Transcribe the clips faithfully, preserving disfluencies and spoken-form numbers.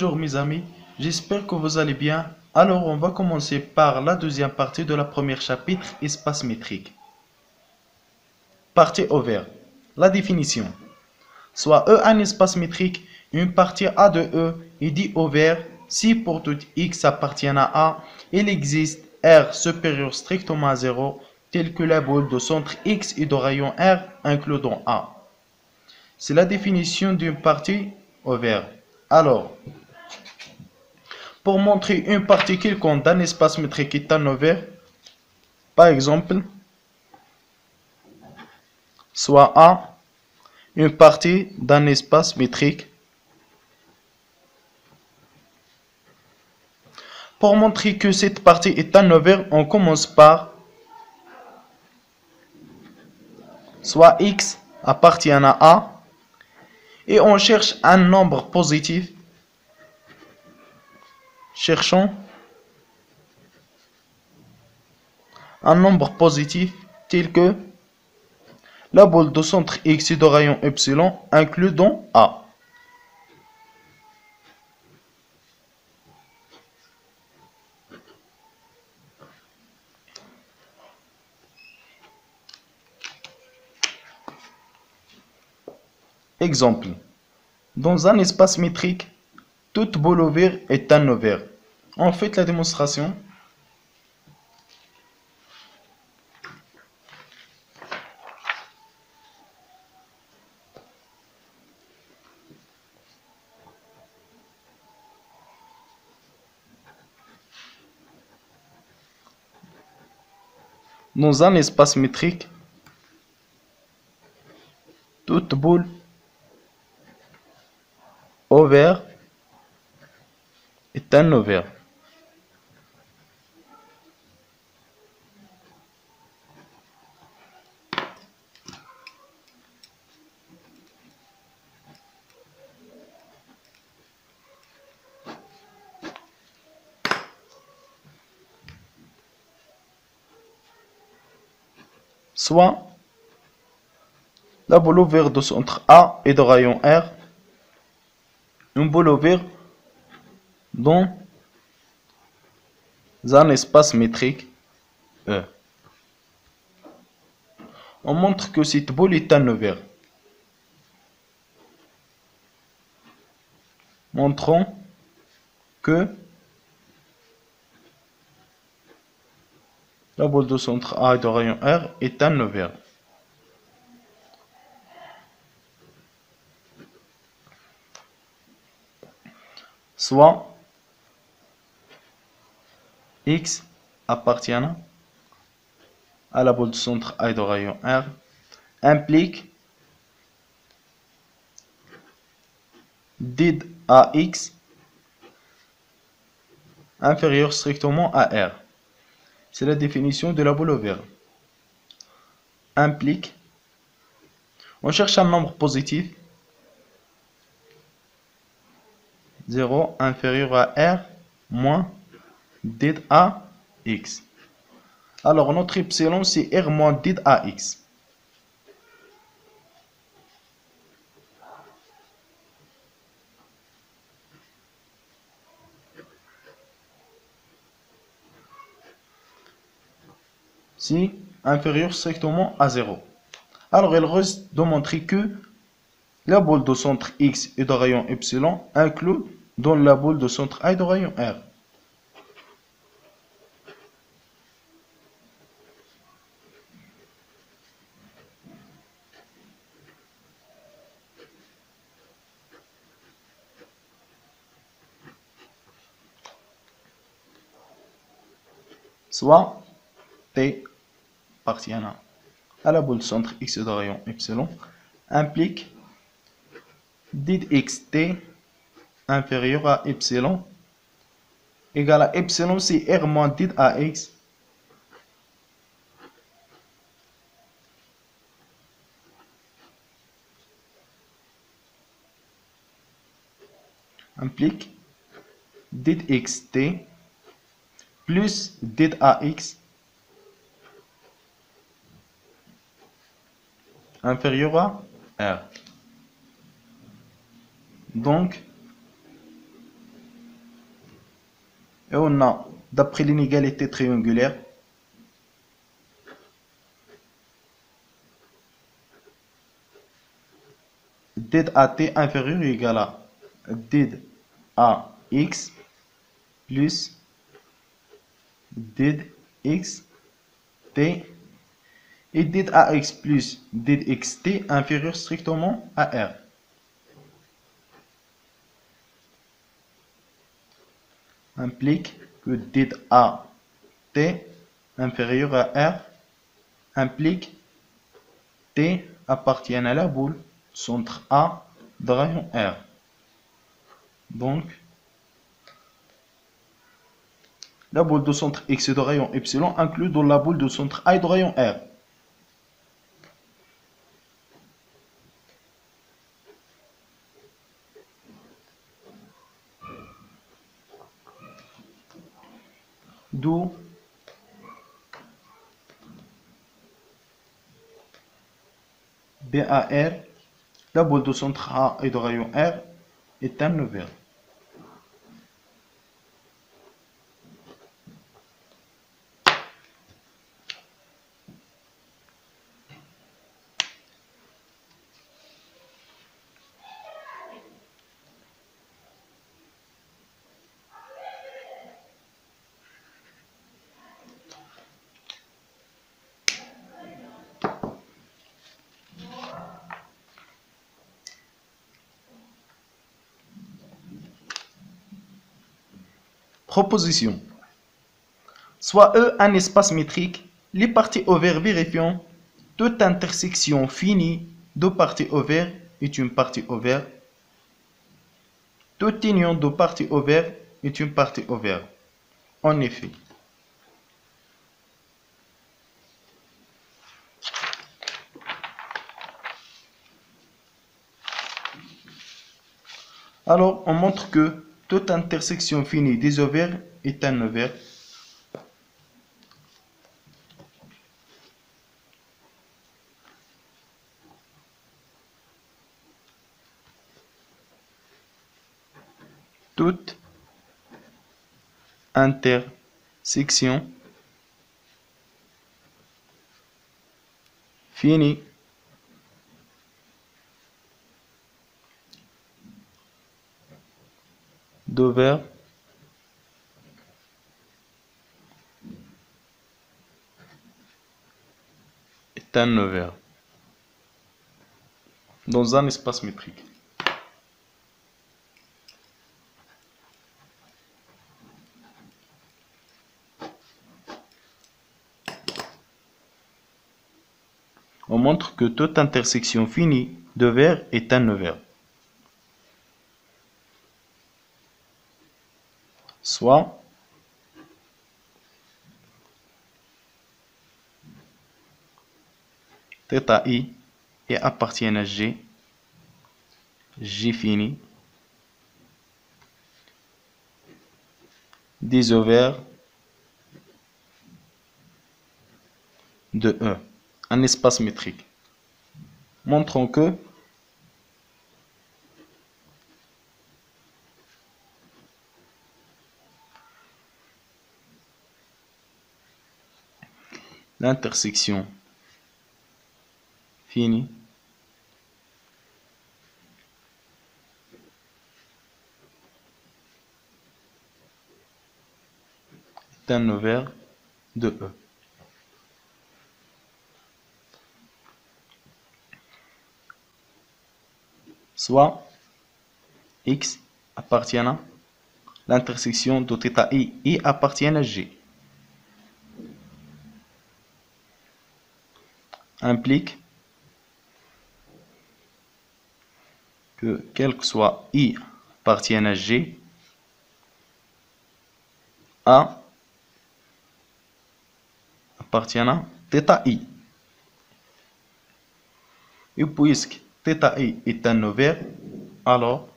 Bonjour mes amis, j'espère que vous allez bien. Alors on va commencer par la deuxième partie de la première chapitre, espace métrique. Partie ouverte. La définition. Soit E un espace métrique, une partie A de E est dit ouvert si pour tout X appartient à A, il existe R supérieur strictement à zéro, telle que la boule de centre X et de rayon R inclus dans A. C'est la définition d'une partie ouverte. Alors, pour montrer une partie quelconque d'un espace métrique est un ouvert, par exemple, soit A, une partie d'un espace métrique. Pour montrer que cette partie est un ouvert, on commence par soit X appartient à A, et on cherche un nombre positif. Cherchons un nombre positif tel que la boule de centre X et de rayon Epsilon inclus dans A. Exemple. Dans un espace métrique, toute boule ouverte est un ouvert. On fait la démonstration. Dans un espace métrique, toute boule ouvert est un ouvert. Soit la boule ouverte de centre A et de rayon R, une boule ouverte dans un espace métrique E. On montre que cette boule est un ouvert. Montrons que la boule de centre A et de rayon R est un ouvert. Soit X appartient à la boule de centre A de rayon R implique d à X inférieur strictement à R. C'est la définition de la boule ouverte. Implique, on cherche un nombre positif, zéro inférieur à R moins d à X. Alors notre epsilon c'est R moins d à X. Si inférieur strictement à zéro. Alors il reste de montrer que la boule de centre X et de rayon Epsilon inclut dans la boule de centre A et de rayon R. Soit T appartient à la boule de centre X et de rayon Epsilon implique dxT inférieur à epsilon égale à epsilon c'est R moins d à X implique dxT plus d à X inférieur à R. Donc, Et on a, d'après l'inégalité triangulaire, dAt inférieur ou égal à dAx plus dxT et dAx plus dxT inférieur strictement à R. Implique que dAt inférieur à R implique T appartient à la boule centre A de rayon R. Donc, la boule de centre X de rayon Epsilon inclue dans la boule de centre A de rayon R. D'où B A R, la boule de centre A et de rayon R, est un ovale. Proposition. Soit E un espace métrique, les parties ovaires vérifiant toute intersection finie de parties ovaires est une partie ovaire. Toute union de parties ovaires est une partie ovaire. En effet, alors on montre que toute intersection finie des ovaires est un ovaire. Toute intersection finie d'ovaires est un ovaire dans un espace métrique. On montre que toute intersection finie d'ovaires est un ovaire. Soit θ i et appartient à G, G fini, des ovaires de E, un espace métrique, montrant que l'intersection finie est un ovaire de E. Soit X appartient à l'intersection de θ i et appartient à G. Implique que quel que soit I appartienne à G, A appartient à θ i. Et puisque θ i est un ovaire, alors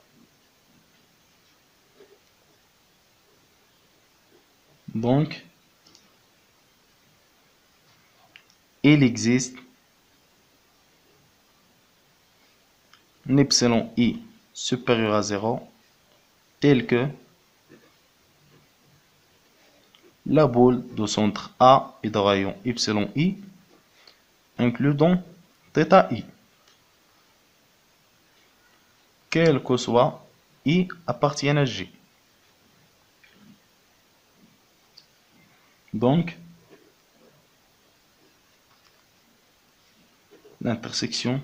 donc il existe epsilon i supérieur à zéro tel que la boule de centre A et de rayon Y I inclus dans θi, quel que soit I appartienne à G. Donc, l'intersection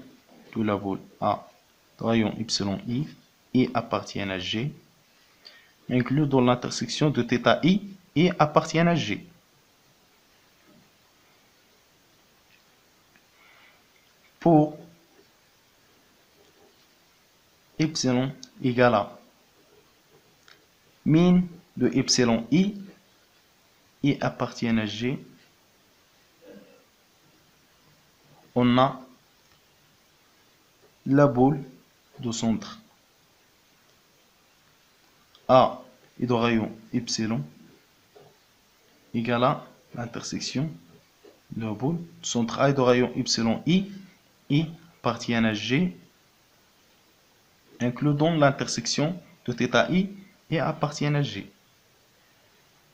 de la boule A de rayon Y I, I appartient à G, inclus dans l'intersection de θi, I appartient à G. Pour epsilon égale à min de epsilon i, i appartient à G, on a la boule de centre A et de rayon epsilon égale à l'intersection de la boule de centre A et de rayon epsilon i, i appartient à G, inclus dans l'intersection de θi et appartient à G,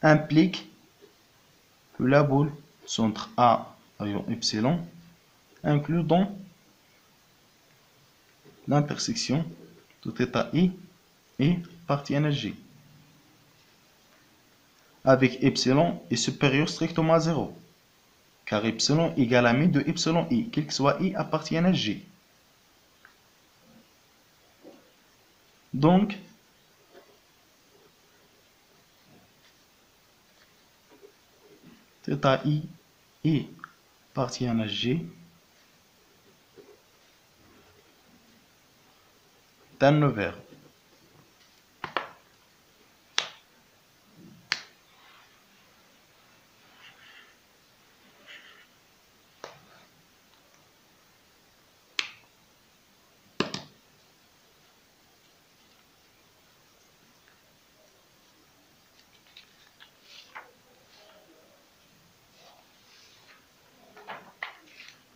implique que la boule centre A rayon epsilon inclus dans l'intersection de θi et appartient à G, avec epsilon est supérieur strictement à zéro, car epsilon égale à mu de epsilon i, quel que soit i appartient à G. Donc, θi i appartient à G, Tanover.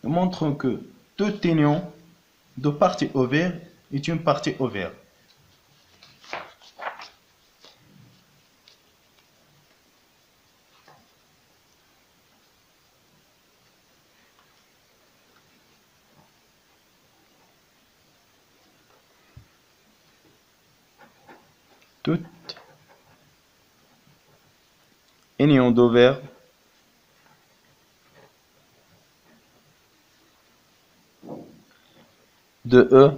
Montrons que tout teignant de partie ouverte est une partie ouverte. Tout teignant d'ouvert de E,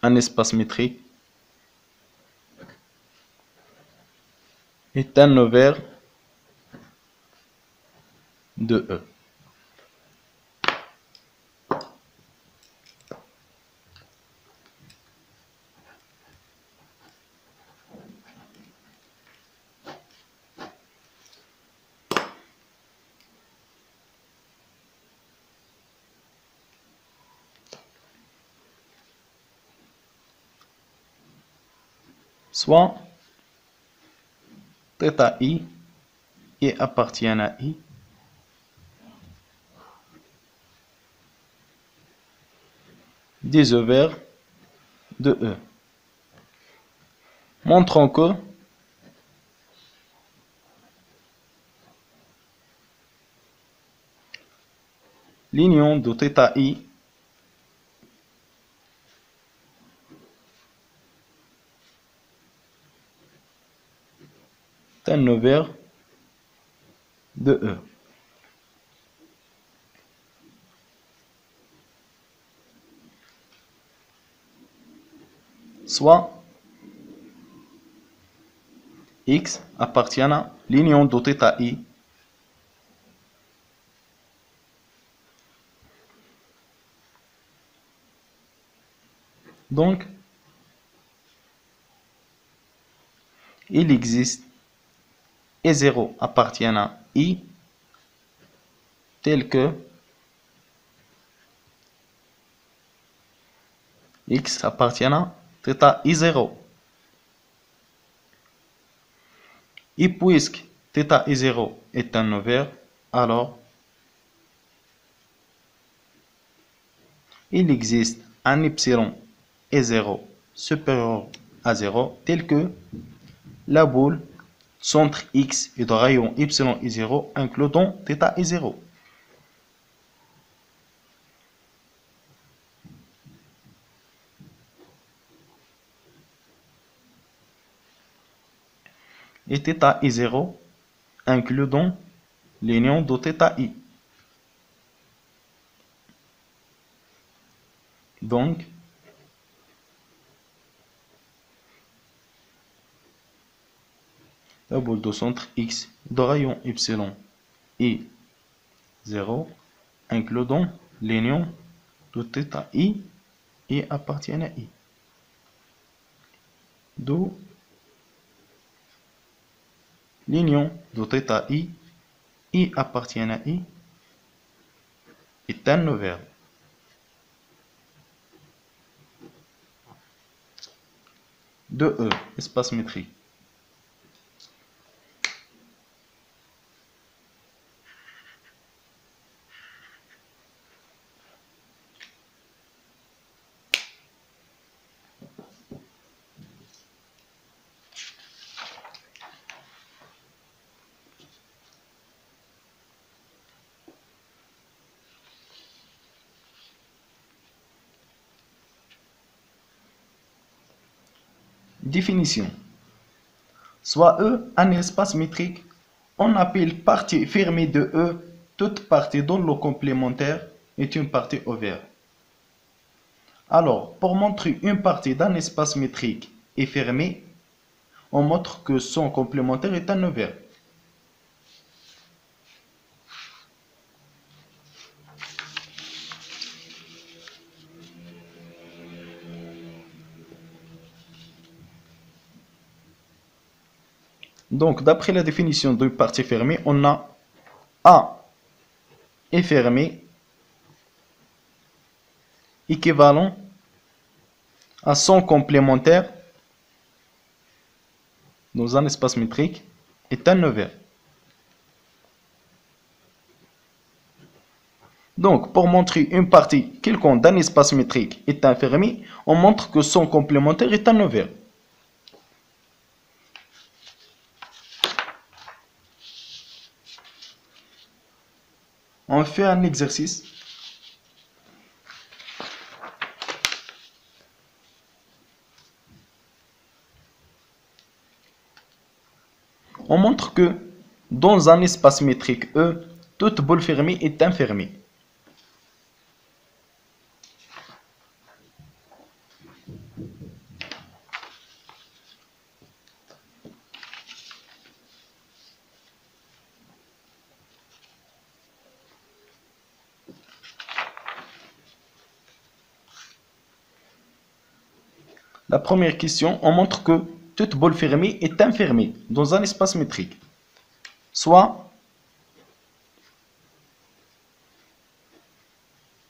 un espace métrique, est un ouvert de E. Soit θi i et appartient à i, des ouvert de E. Montrons que l'union de θi i un ouvert de E. Soit X appartient à l'union de θi donc il existe et zéro appartient à I tel que X appartient à θi zéro. Et puisque θi zéro est un ouvert, alors il existe un epsilon et zéro supérieur à zéro tel que la boule centre X et de rayon Y est zéro inclus dans θ est zéro. Et θ est zéro inclus dans l'union de θi. Donc, la boule de centre X de rayon Y est zéro inclus dans l'union de θi et appartient à I. D'où l'union de θi, I appartient à I, est un verbe. deux E, espace métrique. Définition. Soit E, un espace métrique, on appelle partie fermée de E toute partie dont le complémentaire est une partie ouverte. Alors, pour montrer une partie d'un espace métrique est fermée, on montre que son complémentaire est un ouvert. Donc, d'après la définition de partie fermée, on a A est fermé équivalent à son complémentaire dans un espace métrique est un ouvert. Donc, pour montrer une partie quelconque d'un espace métrique est un fermé, on montre que son complémentaire est un ouvert. On fait un exercice. On montre que dans un espace métrique E, toute boule fermée est infermée. La première question, on montre que toute boule fermée est infermée dans un espace métrique. Soit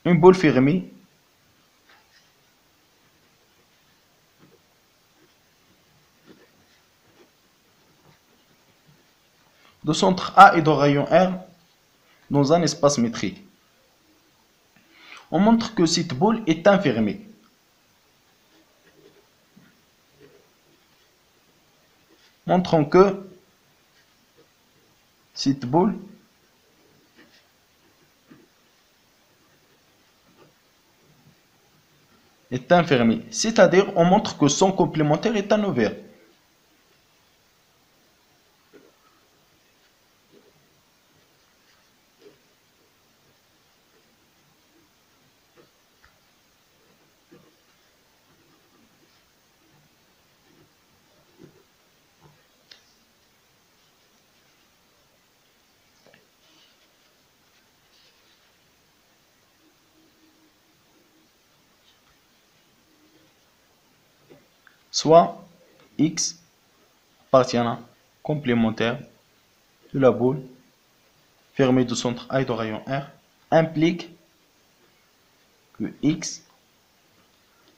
une boule fermée de centre A et de rayon R dans un espace métrique. On montre que cette boule est infermée. Montrons que cette boule est infermée, c'est-à-dire on montre que son complémentaire est un ouvert. Soit X appartient à complémentaire de la boule fermée de centre A et de rayon R implique que X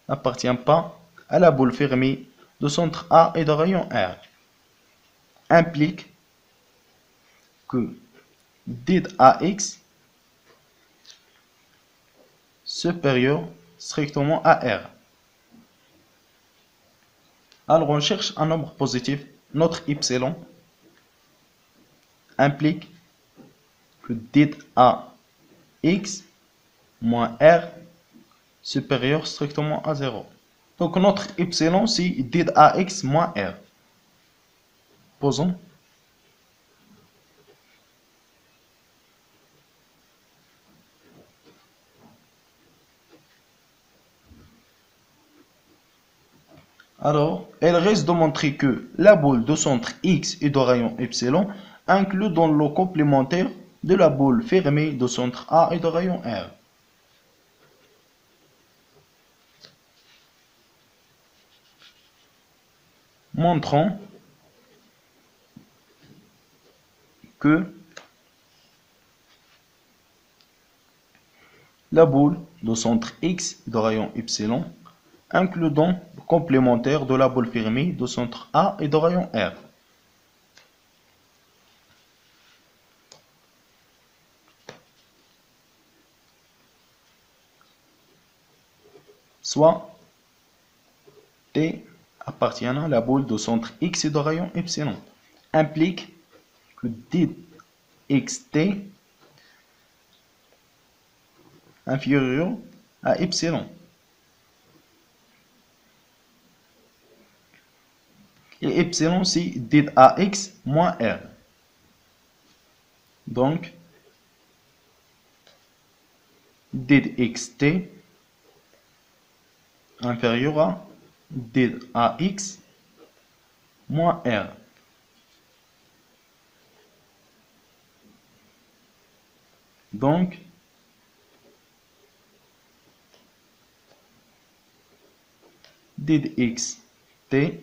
n'appartient pas à la boule fermée de centre A et de rayon R. Implique que D d'A X supérieur strictement à R. Alors on cherche un nombre positif, notre y implique que det à x moins r supérieur strictement à zéro. Donc notre epsilon, c'est det à x moins r. Posons. Alors, elle reste de montrer que la boule de centre X et de rayon epsilon inclut dans le complémentaire de la boule fermée de centre A et de rayon R. Montrons que la boule de centre X et de rayon epsilon inclut dans complémentaire de la boule fermée de centre A et de rayon R. Soit T appartenant à la boule de centre X et de rayon epsilon implique que dx t inférieur à epsilon. Et epsilon, c'est det à x moins r. Donc, dx t inférieur à det à x moins r. Donc, dx t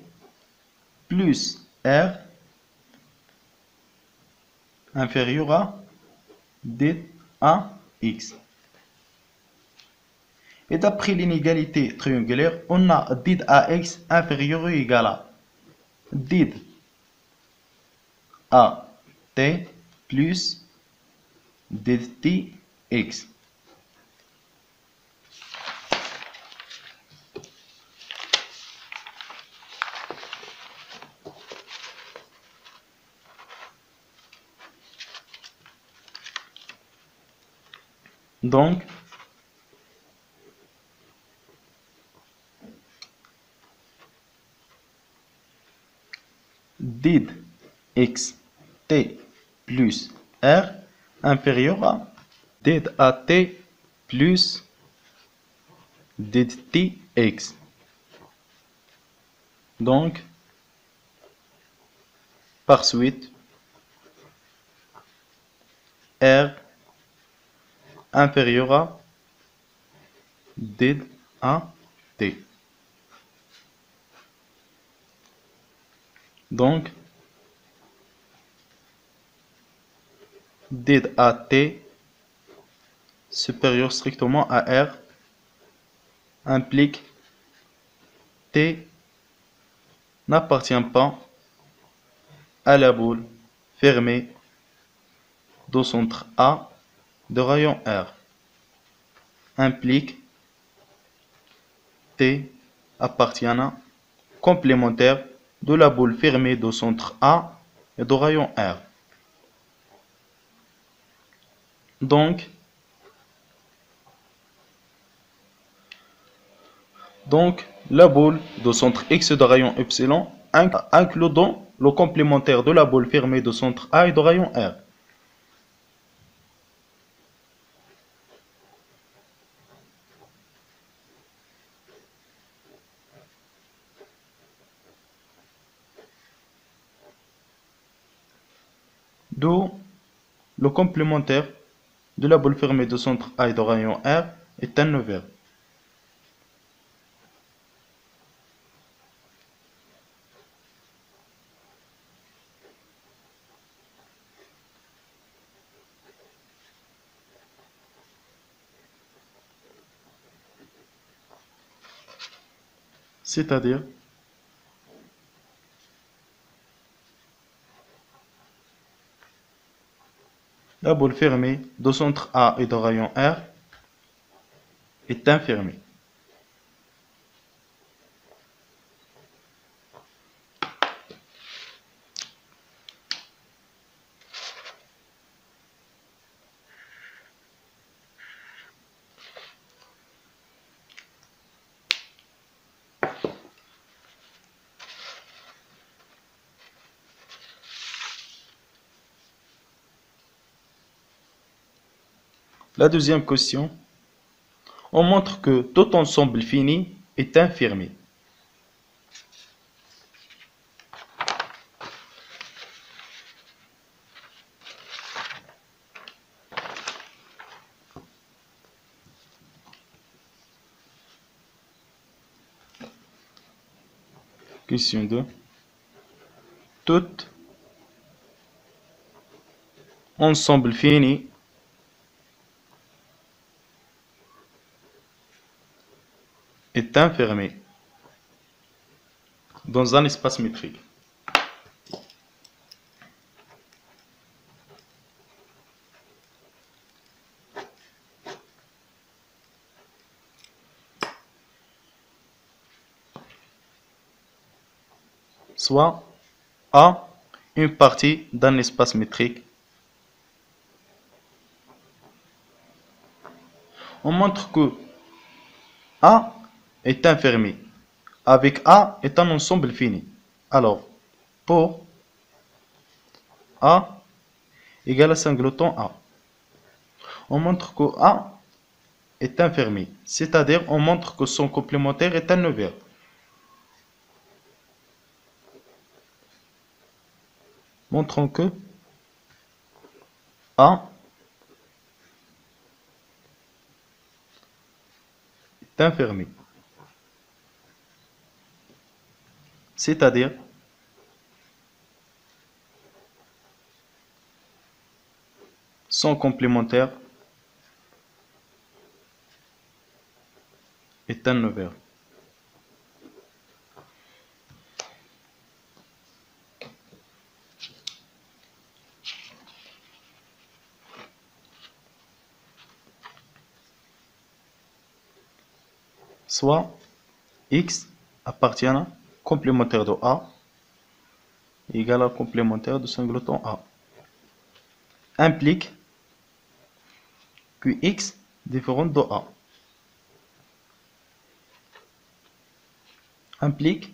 plus R inférieur à det à X. Et d'après l'inégalité triangulaire, on a det à X inférieur ou égal à det à T plus det T X. Donc, det x t plus r inférieur à det à t plus det t x. Donc, par suite, r inférieur à det à t. Donc, det à t supérieur strictement à r implique t n'appartient pas à la boule fermée de centre A de rayon R, implique T appartenant complémentaire de la boule fermée de centre A et de rayon R. Donc, donc la boule de centre X de rayon epsilon inclut dans le complémentaire de la boule fermée de centre A et de rayon R. D'où le complémentaire de la boule fermée de centre A et de rayon R est innovant. C'est-à-dire la boule fermée de centre A et de rayon R est infirmée. La deuxième question, on montre que tout ensemble fini est infirmé. Question deux. Tout ensemble fini est infirmé dans un espace métrique. Soit A, une partie d'un espace métrique. On montre que A est infirmé, avec A est un ensemble fini. Alors, pour A égale à singleton A, on montre que A est infirmé, c'est-à-dire on montre que son complémentaire est un neuvième. Montrons que A est infirmé, c'est-à-dire son complémentaire est un neuvième. Soit X appartient à complémentaire de A égale à complémentaire de singleton A implique que X différent de A implique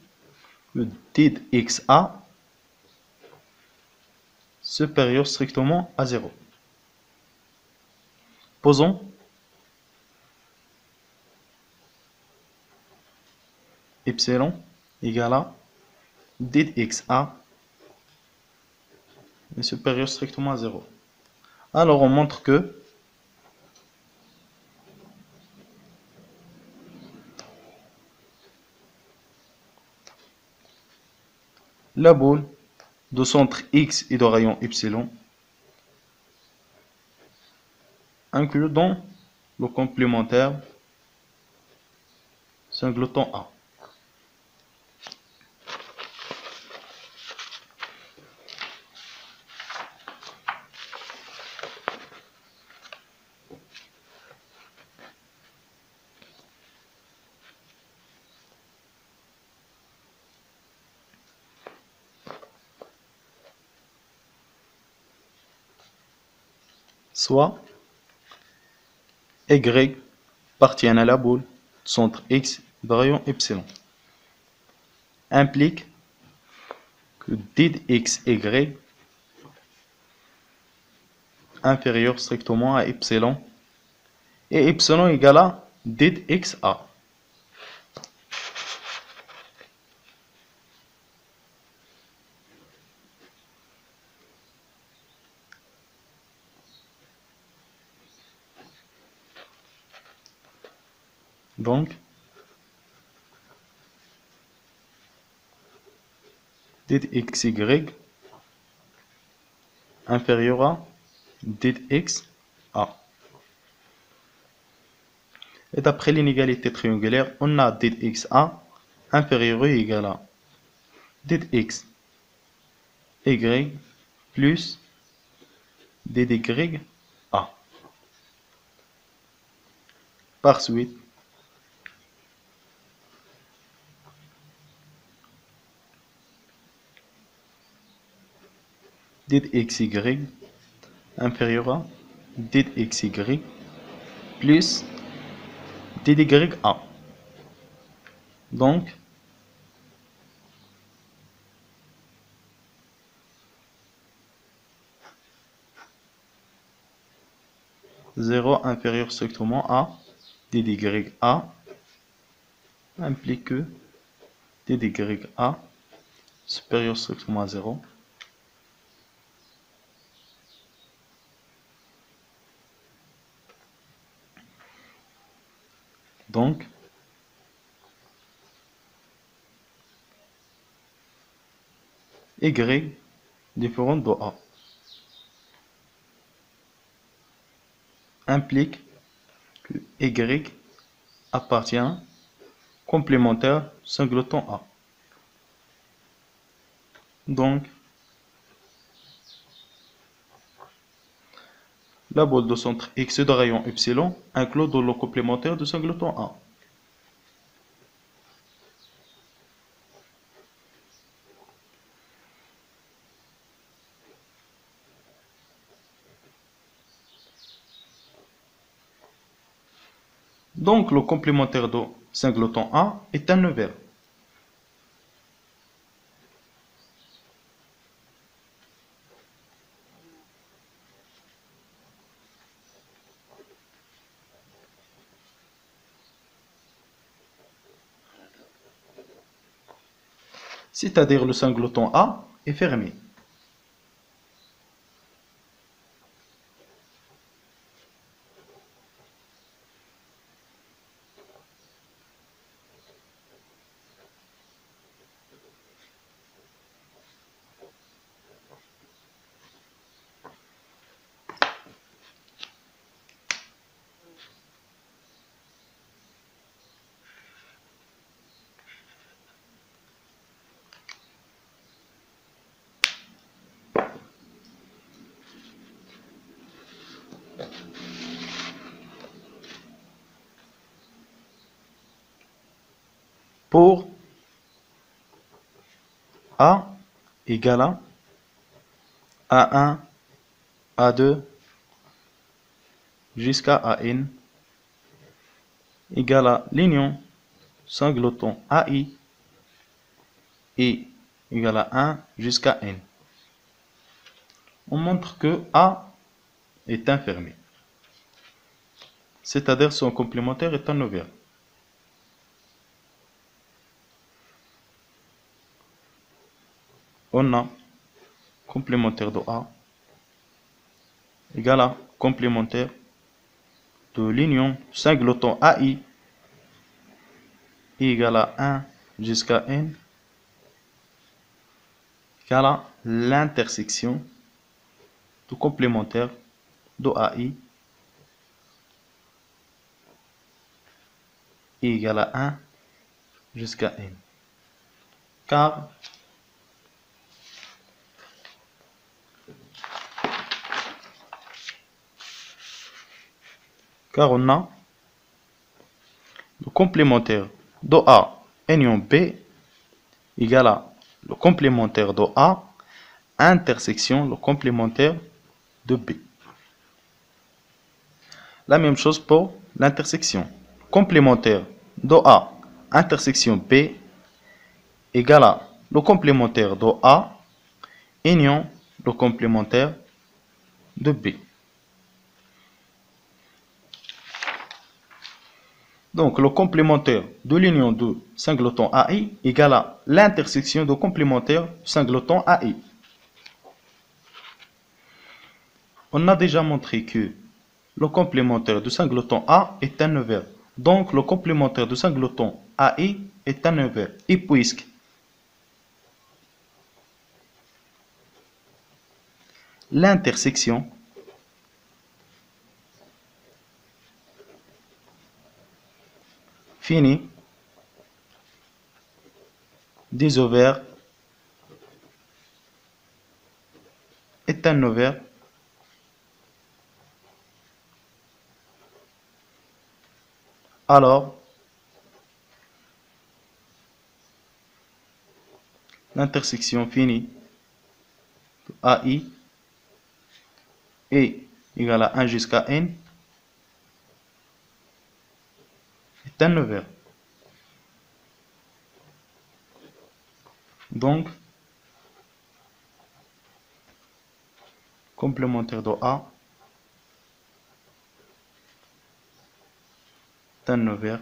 que dit X A supérieur strictement à zéro. Posons epsilon égale à dit X A est supérieur strictement à zéro. Alors on montre que la boule de centre X et de rayon epsilon inclut dans le complémentaire singleton A. Soit Y appartient à la boule centre X de rayon epsilon implique que dit X Y inférieur strictement à epsilon et epsilon égale à dit X A. Donc, dit X Y inférieur à dit X A. Et d'après l'inégalité triangulaire, on a dit X A inférieur ou égal à dit X Y plus dit Y A. Par suite, dit X Y inférieur à dit X Y plus dit Y A. Donc, zéro inférieur strictement à dDya implique que dDya supérieur strictement à zéro donc y différente de a implique que y appartient complémentaire singleton a. Donc, la boule de centre X de rayon epsilon inclut dans le complémentaire du singleton a. Donc, le complémentaire de singleton A est un ouvert. C'est-à-dire le singleton A est fermé. Pour A égale à A un, A deux, jusqu'à A N, égale à l'union singleton A I et égale à un jusqu'à N. On montre que A est infirmé, c'est-à-dire son complémentaire est un ouvert. On a complémentaire de A égale à complémentaire de l'union singleton A I égale à un jusqu'à N égale à l'intersection du complémentaire de A I égale à un jusqu'à N. Car Car on a le complémentaire de A union B égale à le complémentaire de A intersection le complémentaire de B. La même chose pour l'intersection. Complémentaire de A intersection B égale à le complémentaire de A union le complémentaire de B. Donc, le complémentaire de l'union de singleton A I égale à l'intersection de complémentaire singleton A I. On a déjà montré que le complémentaire de singleton A est un ouvert. Donc, le complémentaire de singleton A I est un ouvert. Et puisque l'intersection fini des ovaires est un ovaire, alors l'intersection finie de A I est égale à un jusqu'à N est un ouvert. Donc, complémentaire de A Hannover.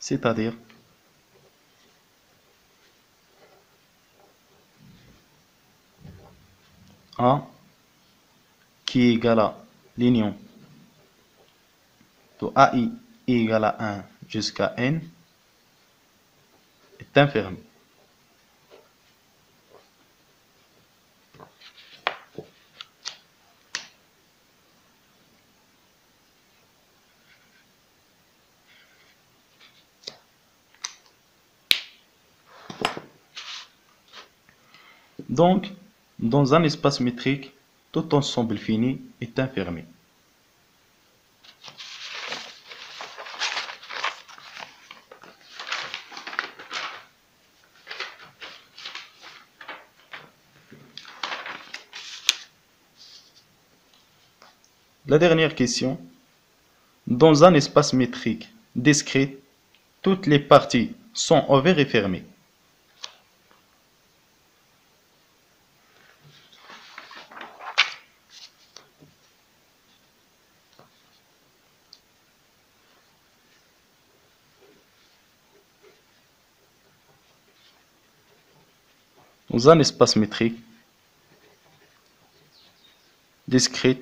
C'est-à-dire A qui est égal à l'union de A I est égal à un jusqu'à N est infirme. Donc, dans un espace métrique, tout ensemble fini est infirmé. La dernière question. Dans un espace métrique discret, toutes les parties sont ouvertes et fermées. Dans un espace métrique discret,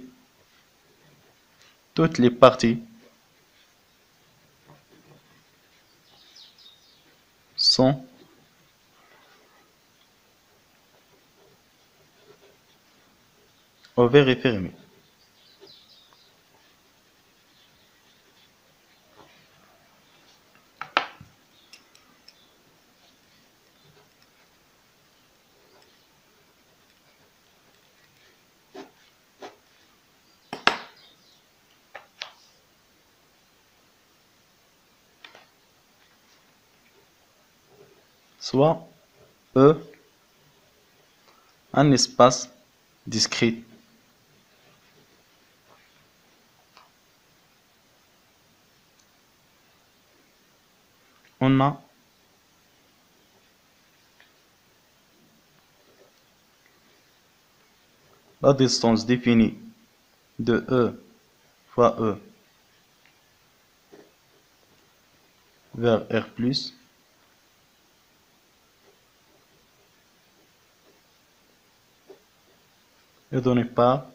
toutes les parties sont ouvertes et fermées. Soit E, un espace discret on a la distance définie de E fois E vers R plus et donnée par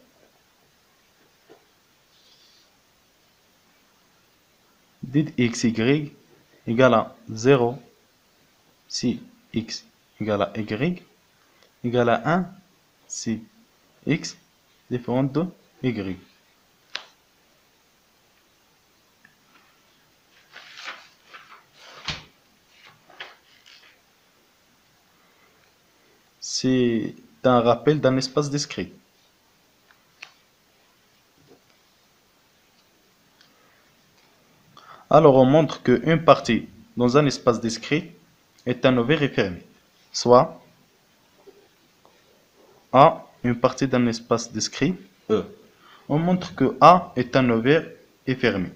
dxy égale à zéro si x égale à y égale à un si x différent de y. C'est un rappel d'un espace discret. Alors on montre qu'une partie dans un espace discret est un ouvert et fermé. Soit A, une partie d'un espace discret, E. On montre que A est un ouvert et fermé.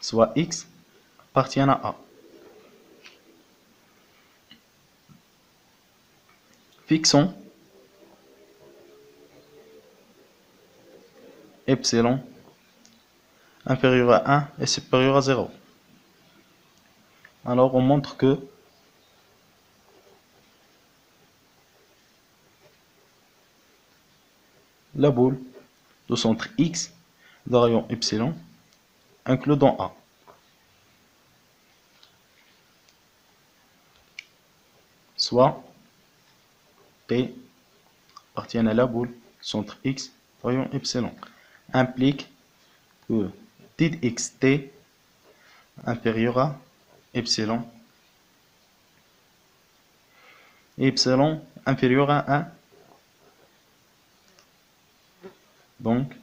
Soit X appartient à A. Fixons epsilon inférieur à un et supérieur à zéro. Alors on montre que la boule du centre X d'un rayon epsilon inclus dans A. Soit P appartient à la boule centre X rayon epsilon. Implique que dxT inférieur à epsilon et epsilon inférieur à un. Donc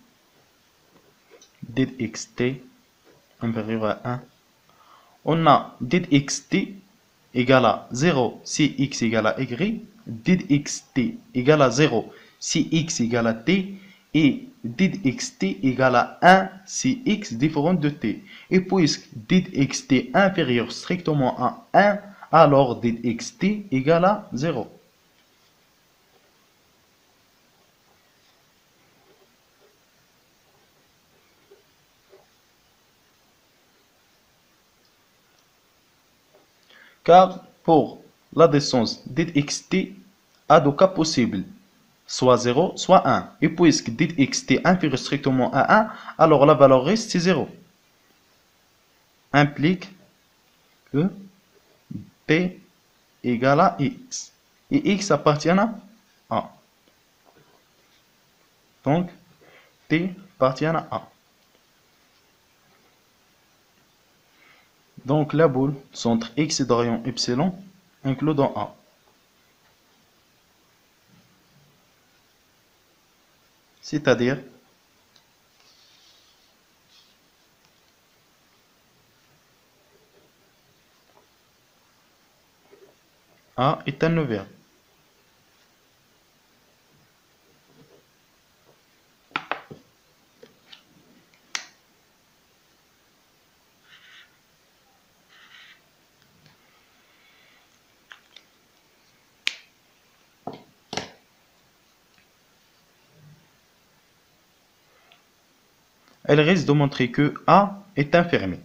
dxT inférieur à un. On a dxT égale à zéro si x égale à y, dxT égale à zéro si x égale à t, et dxT égale à un si x différent de t. Et puisque dxT inférieur strictement à un, alors dxt égale à zéro. Car pour la descente dxt a deux cas possibles, soit zéro, soit un. Et puisque dxt inférieur strictement à un, alors la valeur reste c'est zéro. Implique que p égale à x. Et x appartient à A. Donc, p appartient à A. Donc, la boule centre x et d'orion epsilon inclus dans A. C'est-à-dire A est un ouvert. Elle risque de montrer que A est infirmé.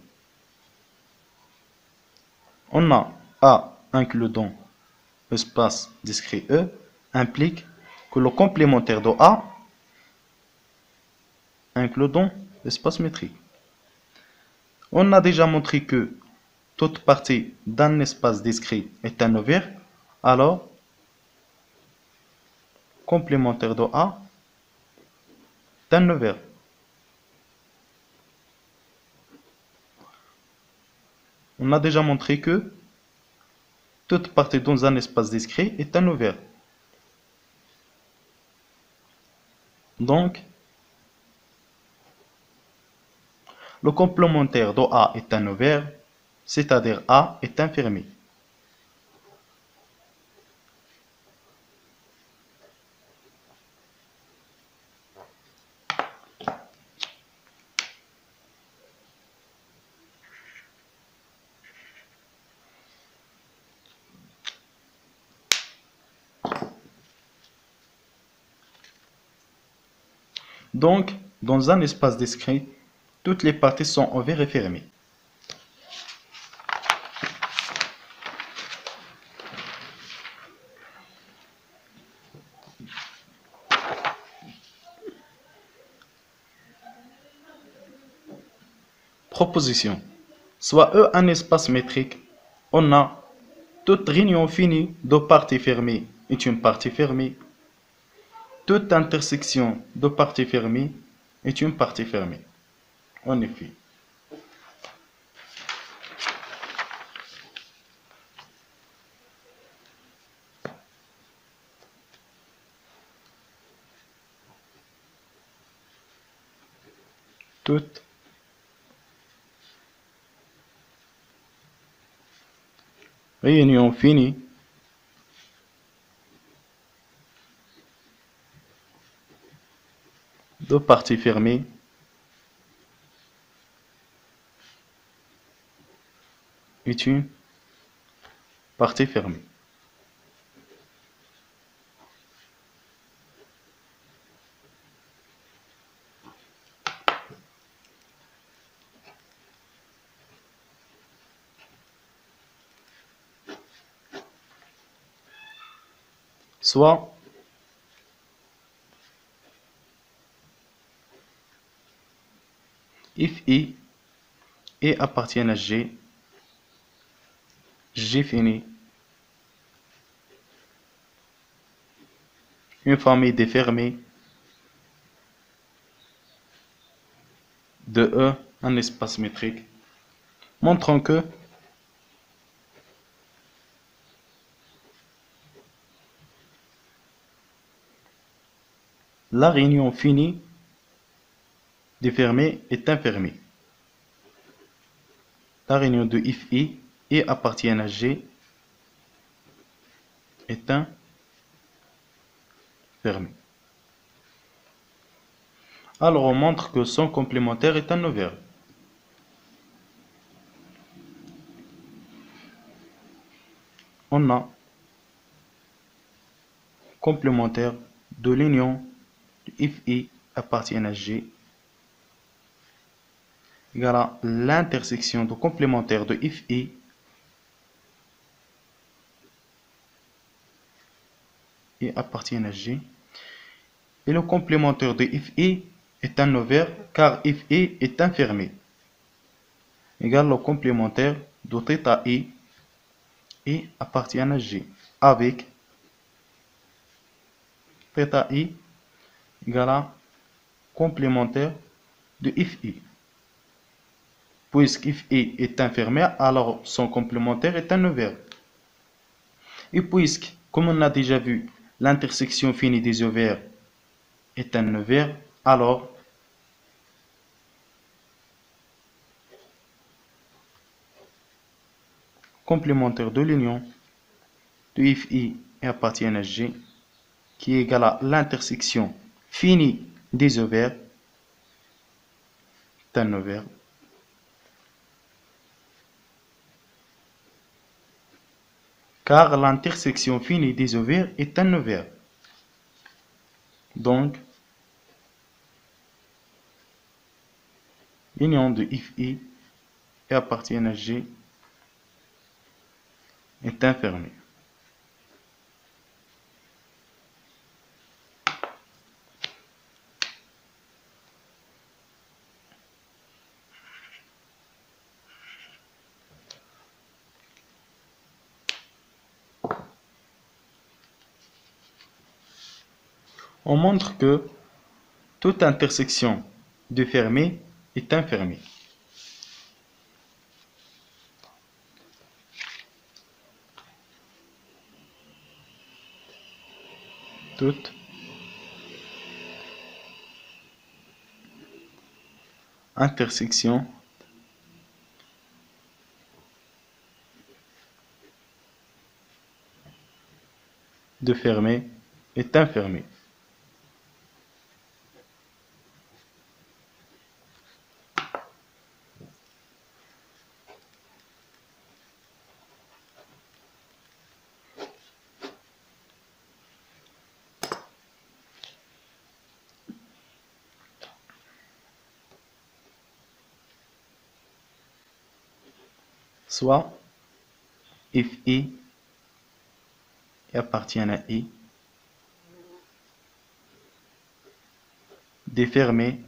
On a A inclus dans l'espace discret E implique que le complémentaire de A inclus dans l'espace métrique. On a déjà montré que toute partie d'un espace discret est un ouvert, alors complémentaire de A est un ouvert. On a déjà montré que toute partie dans un espace discret est un ouvert. Donc, le complémentaire de A est un ouvert, c'est-à-dire A est infirmé. Donc, dans un espace discret, toutes les parties sont ouvertes et fermées. Proposition. Soit E un espace métrique, on a toute réunion finie de parties fermées est une partie fermée. Toute intersection de parties fermées est une partie fermée. En effet. Toute réunion finie deux parties fermées et une partie fermée. Soit if I et appartient à G, G finit une famille défermée de E, un espace métrique, montrant que la réunion finit défermé est infirmé. La réunion de if I et appartient à G est infirmé. Alors on montre que son complémentaire est un ouvert. on a complémentaire de l'union de Fi appartient à G égale à l'intersection de complémentaire de Fi et appartient à G, et le complémentaire de Fi est un ouvert car Fi est un fermé, égale le complémentaire de θ i et appartient à G avec θ i égale à complémentaire de Fi. Puisque Fi est un fermé, alors son complémentaire est un ouvert. Et puisque, comme on a déjà vu, l'intersection finie des ouvert est un ouvert, alors complémentaire de l'union de Fi et appartient à G qui est égal à l'intersection finie des ouvert est un ouvert. Car l'intersection finie des ovaires est un ovaire. Donc, l'union de Fi et appartient à G est infermée. On montre que toute intersection de fermé est infermée. Toute intersection de fermé est infermée. Soit Fi appartient à I, défermé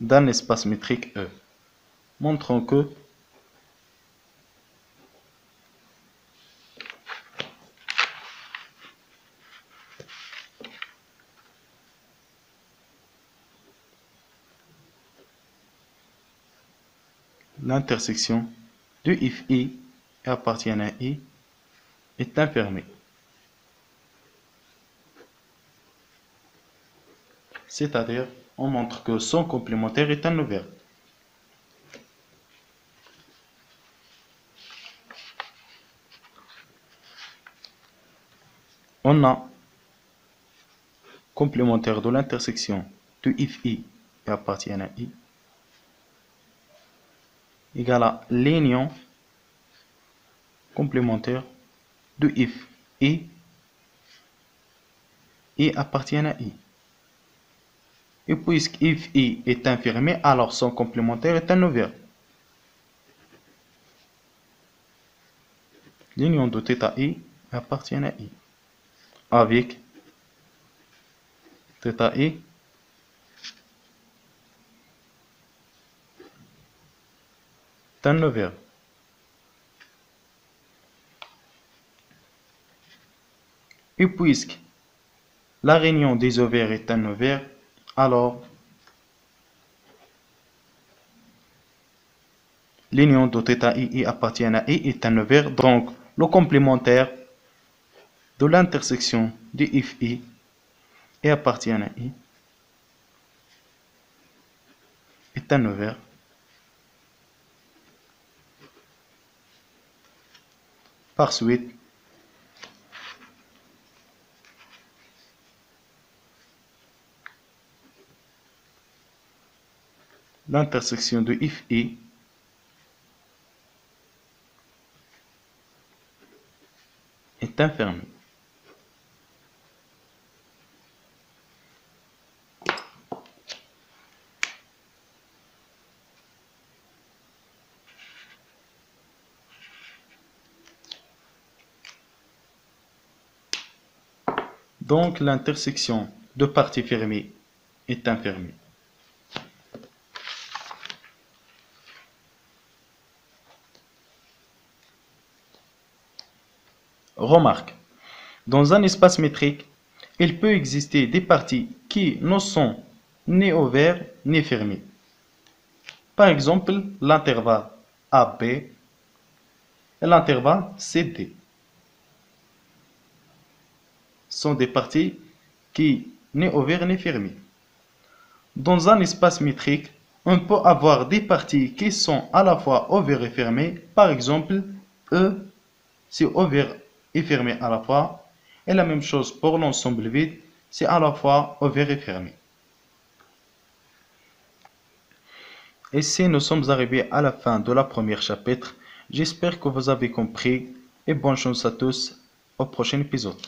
d'un espace métrique E, montrant que l'intersection de Fi et appartient à I est infermée. C'est-à-dire, on montre que son complémentaire est un ouvert. On a complémentaire de l'intersection de Fi et appartient à I égale à l'union complémentaire de F et I appartient à I. Et puisque F I est infirmé, alors son complémentaire est un ouvert. L'union de θ I appartient à I avec θ I un ouvert. Et puisque la réunion des ovaires est un ouvert, alors l'union de θ i appartient à I est un ouvert, donc le complémentaire de l'intersection de Fi et appartient à I est un ouvert. Par suite, l'intersection de Fi est infernal. Donc l'intersection de parties fermées est infernale. Remarque, dans un espace métrique, il peut exister des parties qui ne sont ni ouvertes ni fermées. Par exemple, l'intervalle A B et l'intervalle C D sont des parties qui n'est ouvert ni fermé. Dans un espace métrique, on peut avoir des parties qui sont à la fois ouvertes et fermées. Par exemple, E, c'est ouvert et fermé à la fois. Et la même chose pour l'ensemble vide, c'est à la fois ouvert et fermé. Ici, nous sommes arrivés à la fin de la première chapitre. J'espère que vous avez compris et bonne chance à tous au prochain épisode.